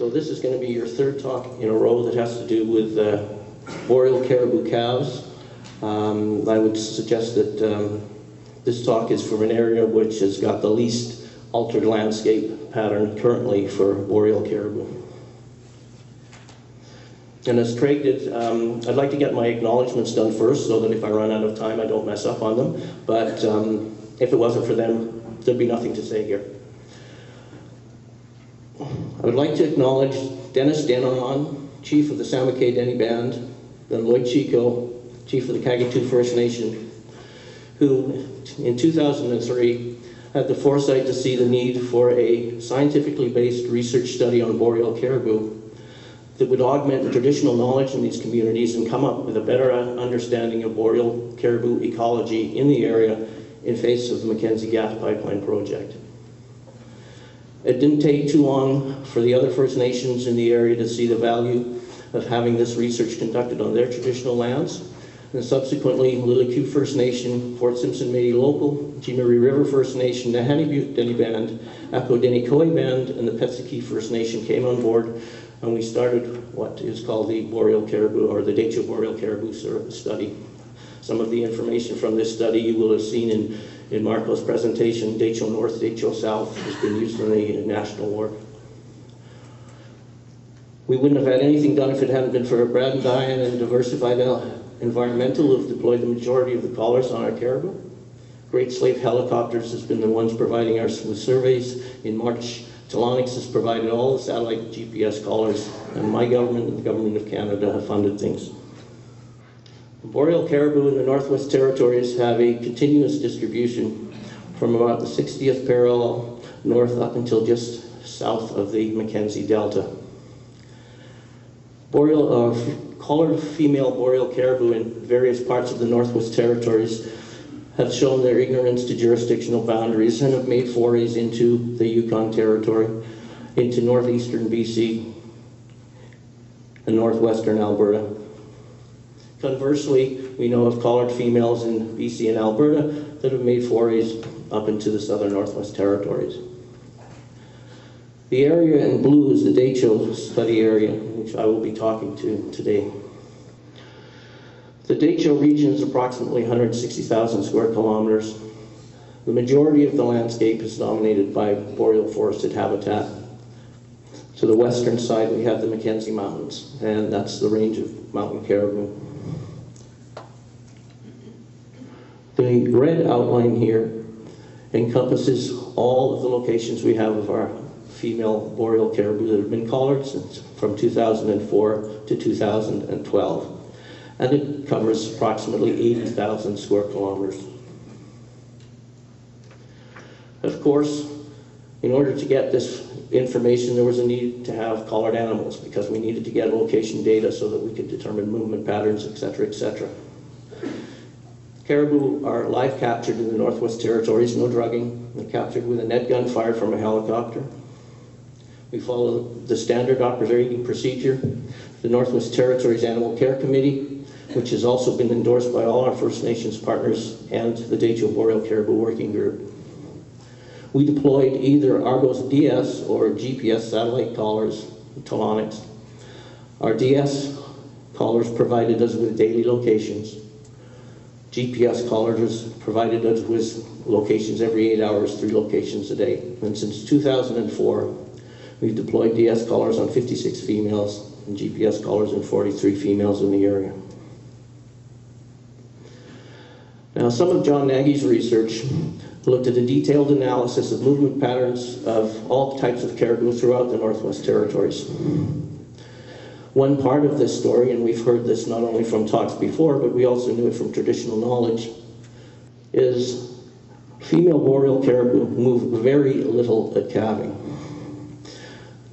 So this is going to be your third talk in a row that has to do with boreal caribou calves. I would suggest that this talk is from an area which has got the least altered landscape pattern currently for boreal caribou. And as Craig did, I'd like to get my acknowledgements done first so that if I run out of time I don't mess up on them, but if it wasn't for them, there'd be nothing to say here. I would like to acknowledge Dennis Deneron, Chief of the Sambaa K'e Dene Band, then Lloyd Chico, Chief of the Kagetoo First Nation, who in 2003 had the foresight to see the need for a scientifically based research study on boreal caribou that would augment traditional knowledge in these communities and come up with a better understanding of boreal caribou ecology in the area in face of the Mackenzie Gas pipeline project. It didn't take too long for the other First Nations in the area to see the value of having this research conducted on their traditional lands. And subsequently, Lillicu First Nation, Fort Simpson Métis Local, Jimuri River First Nation, Nahanni Butte Dene Band, Apo Dene Koe Band, and the Petsuki First Nation came on board, and we started what is called the Boreal Caribou, or the Dehcho Boreal Caribou Study. Some of the information from this study you will have seen in Marco's presentation. Dehcho North, Dehcho South has been used in the national work. We wouldn't have had anything done if it hadn't been for Brad and Diane and Diversified Environmental, who have deployed the majority of the collars on our caribou. Great Slave Helicopters has been the ones providing us with surveys. In March, Telonics has provided all the satellite GPS collars, and my government and the Government of Canada have funded things. Boreal caribou in the Northwest Territories have a continuous distribution from about the 60th parallel north up until just south of the Mackenzie Delta. Boreal, collared female boreal caribou in various parts of the Northwest Territories have shown their ignorance to jurisdictional boundaries and have made forays into the Yukon Territory, into northeastern BC and northwestern Alberta. Conversely, we know of collared females in BC and Alberta that have made forays up into the southern Northwest Territories. The area in blue is the Dehcho study area, which I will be talking to today. The Dehcho region is approximately 160,000 square kilometers. The majority of the landscape is dominated by boreal forested habitat. To the western side, we have the Mackenzie Mountains, and that's the range of mountain caribou. The red outline here encompasses all of the locations we have of our female boreal caribou that have been collared since from 2004 to 2012. And it covers approximately 80,000 square kilometers. Of course, in order to get this information, there was a need to have collared animals because we needed to get location data so that we could determine movement patterns, etc., etc. Caribou are live captured in the Northwest Territories, no drugging. They're captured with a net gun fired from a helicopter. We follow the standard operating procedure. The Northwest Territories Animal Care Committee, which has also been endorsed by all our First Nations partners and the Dehcho Boreal Caribou Working Group. We deployed either Argos DS or GPS satellite collars, Telonics. Our DS collars provided us with daily locations. GPS collars provided us with locations every 8 hours, 3 locations a day. And since 2004, we've deployed DS collars on 56 females and GPS collars on 43 females in the area. Now, some of John Nagy's research looked at a detailed analysis of movement patterns of all types of caribou throughout the Northwest Territories. One part of this story, and we've heard this not only from talks before, but we also knew it from traditional knowledge, is female boreal caribou move very little at calving.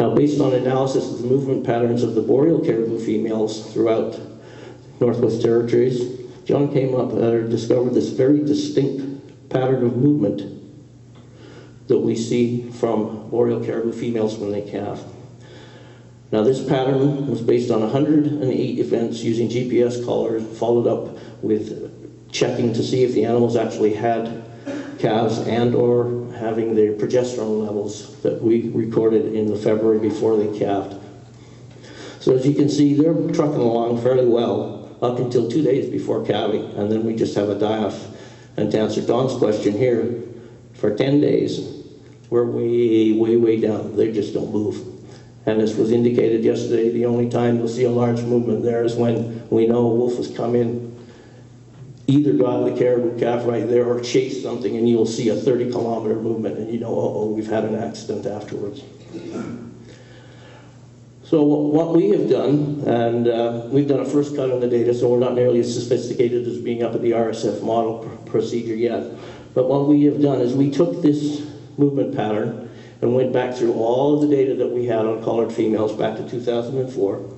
Now, based on analysis of the movement patterns of the boreal caribou females throughout Northwest Territories, John came up and discovered this very distinct pattern of movement that we see from boreal caribou females when they calve. Now, this pattern was based on 108 events using GPS collars, followed up with checking to see if the animals actually had calves and or having their progesterone levels that we recorded in the February before they calved. So as you can see, they're trucking along fairly well up until 2 days before calving, and then we just have a die-off. And to answer Don's question here, for 10 days, we're way, way, way down. They just don't move. And as was indicated yesterday, the only time we'll see a large movement there is when we know a wolf has come in, either got the caribou calf right there or chased something, and you'll see a 30-kilometer movement, and you know, uh-oh, we've had an accident afterwards. So what we have done, and we've done a first cut on the data, so we're not nearly as sophisticated as being up at the RSF model procedure yet. But what we have done is we took this movement pattern and went back through all of the data that we had on collared females back to 2004,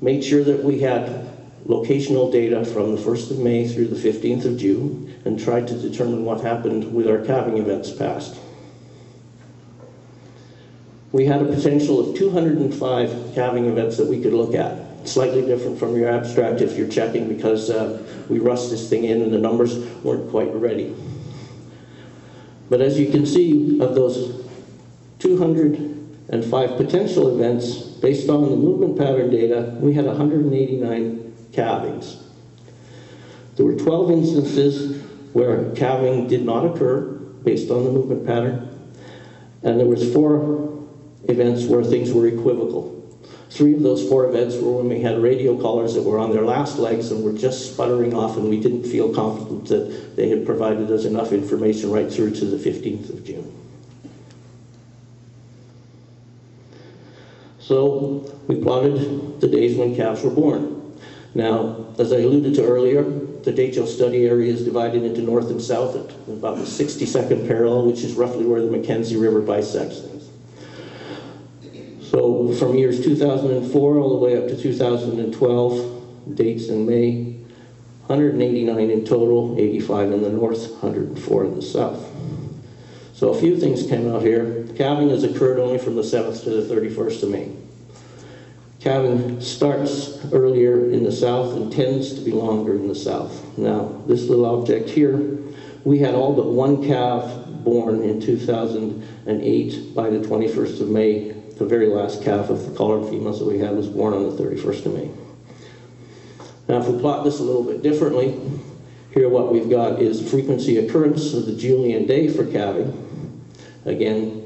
made sure that we had locational data from the 1st of May through the 15th of June, and tried to determine what happened with our calving events past. We had a potential of 205 calving events that we could look at. Slightly different from your abstract if you're checking, because we rushed this thing in and the numbers weren't quite ready. But as you can see, of those 205 potential events, based on the movement pattern data, we had 189 calvings. There were 12 instances where calving did not occur based on the movement pattern, and there was 4 events where things were equivocal. 3 of those 4 events were when we had radio collars that were on their last legs and were just sputtering off, and we didn't feel confident that they had provided us enough information right through to the 15th of June. So we plotted the days when calves were born. Now, as I alluded to earlier, the Dehcho study area is divided into north and south at about the 62nd parallel, which is roughly where the Mackenzie River bisects things. So from years 2004 all the way up to 2012, dates in May, 189 in total, 85 in the north, 104 in the south. So a few things came out here. Calving has occurred only from the 7th to the 31st of May. Calving starts earlier in the south and tends to be longer in the south. Now, this little object here, we had all but 1 calf born in 2008 by the 21st of May. The very last calf of the collared females that we had was born on the 31st of May. Now, if we plot this a little bit differently, here what we've got is frequency occurrence of the Julian day for calving. Again,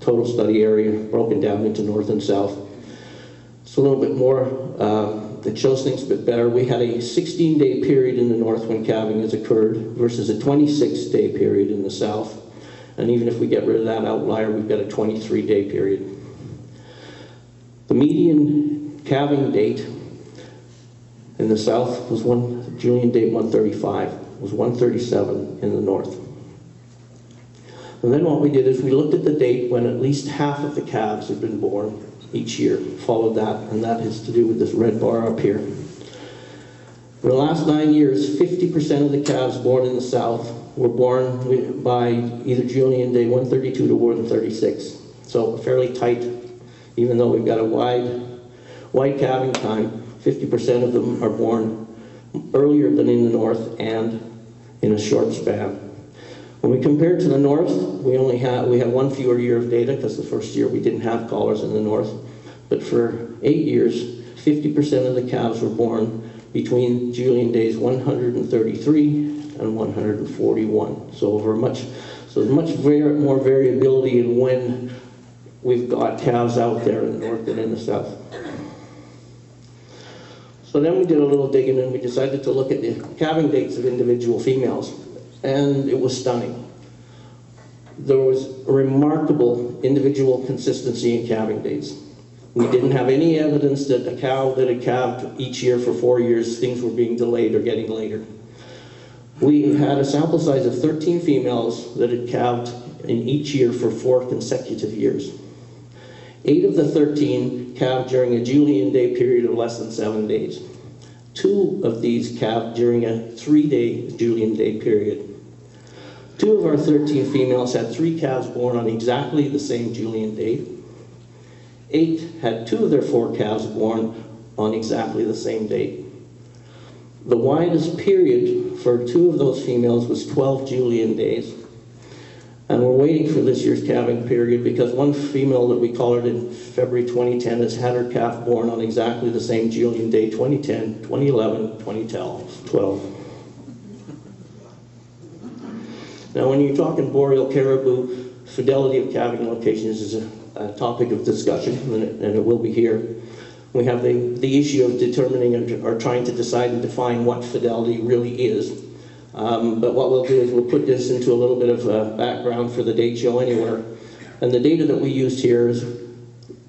total study area broken down into north and south. It's a little bit more, it shows things a bit better. We had a 16-day period in the north when calving has occurred versus a 26-day period in the south. And even if we get rid of that outlier, we've got a 23-day period. The median calving date in the south was Julian date 135, was 137 in the north. And then what we did is we looked at the date when at least half of the calves had been born each year, followed that, and that has to do with this red bar up here. In the last 9 years, 50% of the calves born in the south were born by either Julian day 132 to 136. So fairly tight. Even though we've got a wide calving time, 50% of them are born earlier than in the north and in a short span. When we compare to the north, we have 1 fewer year of data because the first year we didn't have collars in the north. But for 8 years, 50% of the calves were born between Julian days 133 and 141. So there's much more variability in when we've got calves out there in the north and in the south. So then we did a little digging and we decided to look at the calving dates of individual females. And it was stunning. There was a remarkable individual consistency in calving dates. We didn't have any evidence that a cow that had calved each year for 4 years, things were being delayed or getting later. We had a sample size of 13 females that had calved in each year for 4 consecutive years. 8 of the 13 calved during a Julian day period of less than 7 days. 2 of these calved during a 3-day Julian day period. 2 of our 13 females had 3 calves born on exactly the same Julian date. 8 had 2 of their 4 calves born on exactly the same date. The widest period for 2 of those females was 12 Julian days. And we're waiting for this year's calving period because one female that we collared in February 2010 has had her calf born on exactly the same Julian day, 2010, 2011, 2012. Now, when you're talking boreal caribou, fidelity of calving locations is a topic of discussion, and it will be here. We have the issue of determining or trying to decide and define what fidelity really is. But what we'll do is we'll put this into a little bit of background for the Dehcho Anywhere. And the data that we used here is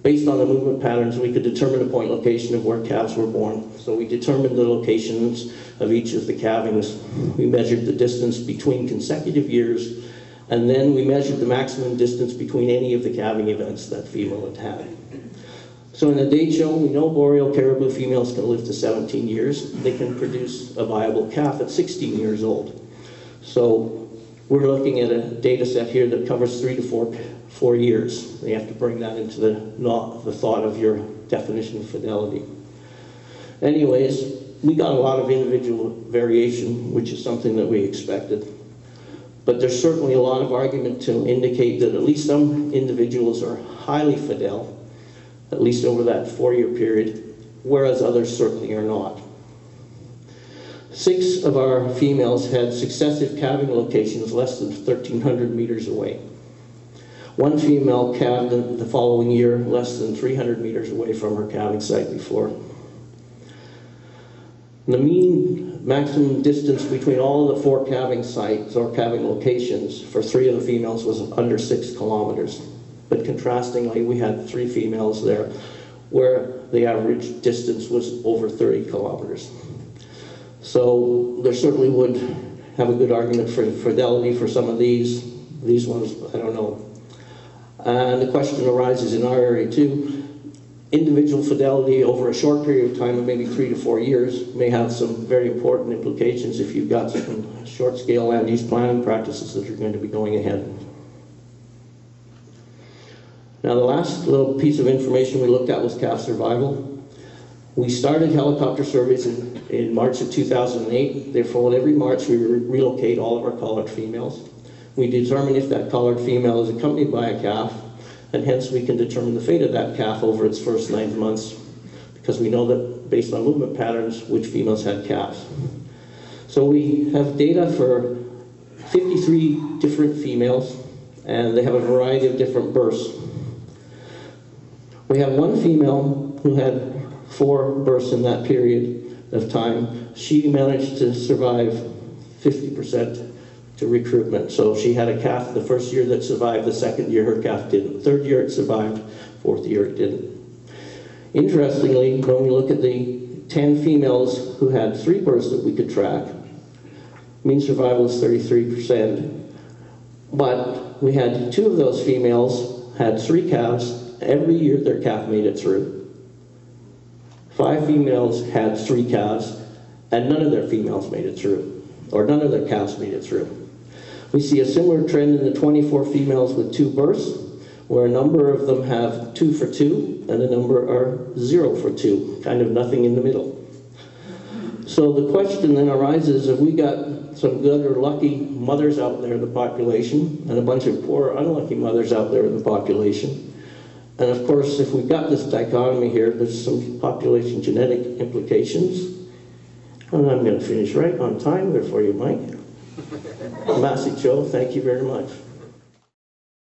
based on the movement patterns, we could determine a point location of where calves were born. So we determined the locations of each of the calvings. We measured the distance between consecutive years, and then we measured the maximum distance between any of the calving events that female had had. So in the Dehcho, we know boreal caribou females can live to 17 years. They can produce a viable calf at 16 years old. So we're looking at a data set here that covers 3 to 4 years. You have to bring that into the thought of your definition of fidelity. Anyways, we got a lot of individual variation, which is something that we expected. But there's certainly a lot of argument to indicate that at least some individuals are highly fidel, at least over that 4-year period, whereas others certainly are not. 6 of our females had successive calving locations less than 1,300 meters away. 1 female calved the following year less than 300 meters away from her calving site before. The mean maximum distance between all of the 4 calving sites or calving locations for 3 of the females was under 6 kilometers. But contrastingly, we had 3 females there where the average distance was over 30 kilometers. So there certainly would have a good argument for fidelity for some of these. These ones, I don't know. And the question arises in our area too. Individual fidelity over a short period of time of maybe 3 to 4 years may have some very important implications if you've got some short scale land use planning practices that are going to be going ahead. Now, the last little piece of information we looked at was calf survival. We started helicopter surveys in March of 2008. Therefore, every March, we relocate all of our collared females. We determine if that collared female is accompanied by a calf, and hence we can determine the fate of that calf over its first 9 months, because we know that based on movement patterns, which females had calves. So we have data for 53 different females, and they have a variety of different births. We have 1 female who had 4 births in that period of time. She managed to survive 50% to recruitment. So she had a calf the first year that survived, the second year her calf didn't. Third year it survived, fourth year it didn't. Interestingly, when we look at the 10 females who had 3 births that we could track, mean survival is 33%. But we had 2 of those females had 3 calves. Every year their calf made it through. 5 females had 3 calves, and none of their females made it through, or none of their calves made it through. We see a similar trend in the 24 females with 2 births, where a number of them have 2 for 2, and a number are 0 for 2, kind of nothing in the middle. So the question then arises, if we got some good or lucky mothers out there in the population, and a bunch of poor unlucky mothers out there in the population, and of course, if we've got this dichotomy here, there's some population genetic implications. And I'm going to finish right on time there for you, Mike. Masi Cho, thank you very much.